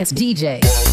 It's DJ.